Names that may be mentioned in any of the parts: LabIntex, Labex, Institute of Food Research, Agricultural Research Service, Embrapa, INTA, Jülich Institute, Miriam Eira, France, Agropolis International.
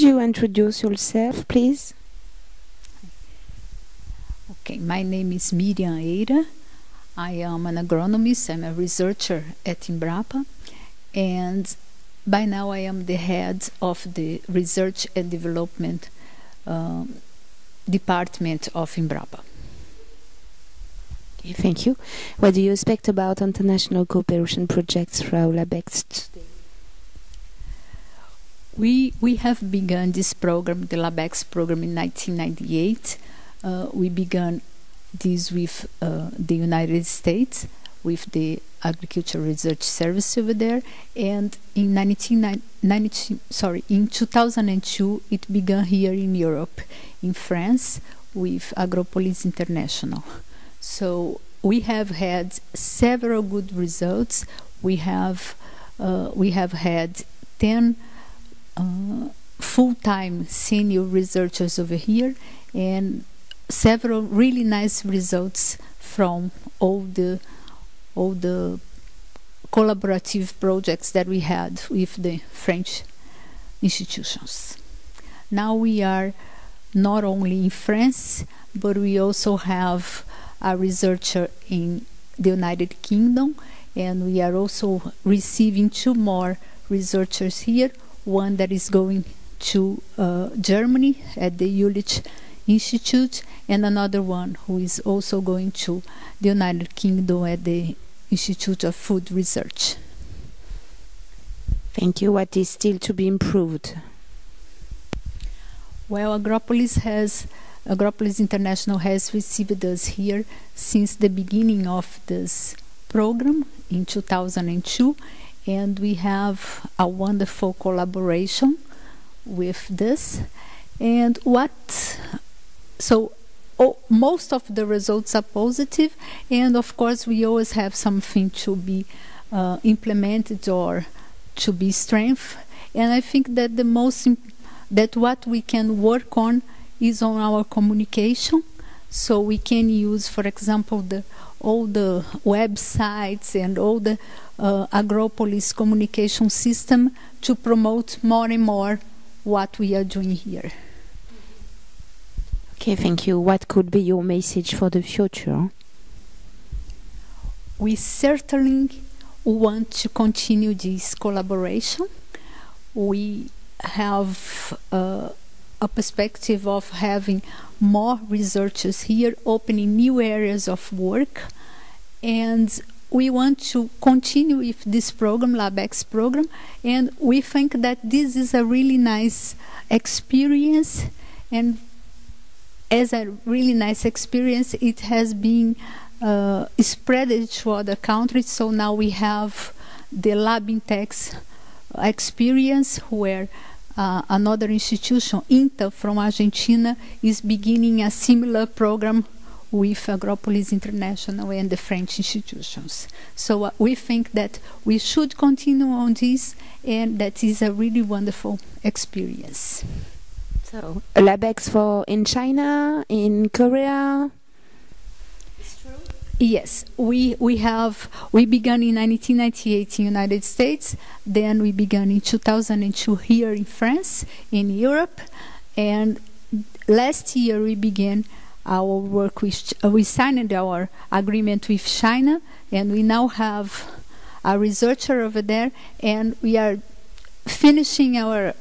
Could you introduce yourself, please? Okay, my name is Miriam Eira. I am an agronomist. I'm a researcher at Embrapa, and by now I am the head of the Research and Development Department of Embrapa. Okay, thank you. What do you expect about international cooperation projects from Labex today? We have begun this program, the Labex program, in 1998. We began this with the United States, with the Agricultural Research Service over there, and in 2002 it began here in Europe, in France, with Agropolis International. So we have had several good results. We have had 10 full-time senior researchers over here, and several really nice results from all the collaborative projects that we had with the French institutions. Now we are not only in France, but we also have a researcher in the United Kingdom, and we are also receiving 2 more researchers here, one that is going to Germany at the Jülich Institute, and another one who is also going to the United Kingdom at the Institute of Food Research. Thank you. What is still to be improved? Well, Agropolis International has received us here since the beginning of this program in 2002, and we have a wonderful collaboration with this. And most of the results are positive, and of course we always have something to be implemented or to be strengthened. And I think that the most that what we can work on is on our communication, so we can use, for example, all the websites and all the Agropolis communication system to promote more and more what we are doing here. Okay, thank you. What could be your message for the future? We certainly want to continue this collaboration. We have a perspective of having more researchers here, opening new areas of work, and we want to continue with this program, Labex program, and we think that this is a really nice experience, and as a really nice experience, it has been spread to other countries. So now we have the LabIntex experience, where another institution, INTA, from Argentina, is beginning a similar program with Agropolis International and the French institutions. So we think that we should continue on this, and that is a really wonderful experience. So, Labex in China, in Korea? It's true? Yes, we began in 1998 in the United States, then we began in 2002 here in France, in Europe, and last year we began our work with, we signed our agreement with China, and we now have a researcher over there, and we are finishing our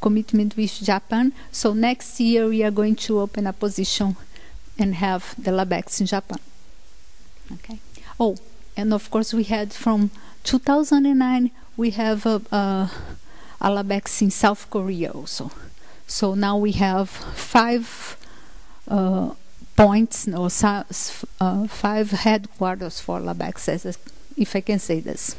commitment with Japan. So next year we are going to open a position and have the Labex in Japan. Okay. Oh, and of course we had, from 2009 we have a Labex in South Korea also. So now we have 5 points or 5 headquarters for Labex, if I can say this.